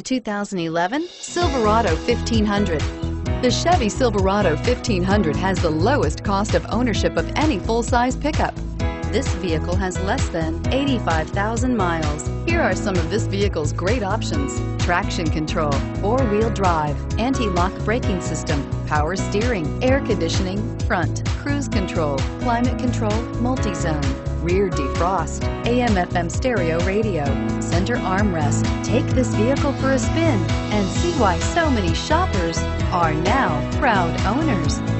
The 2011 Silverado 1500. The Chevy Silverado 1500 has the lowest cost of ownership of any full-size pickup. This vehicle has less than 85,000 miles. Here are some of this vehicle's great options: traction control, four-wheel drive, anti-lock braking system, power steering, air conditioning, front, cruise control, climate control, multi-zone, rear defrost, AM/FM stereo radio, center armrest. Take this vehicle for a spin and see why so many shoppers are now proud owners.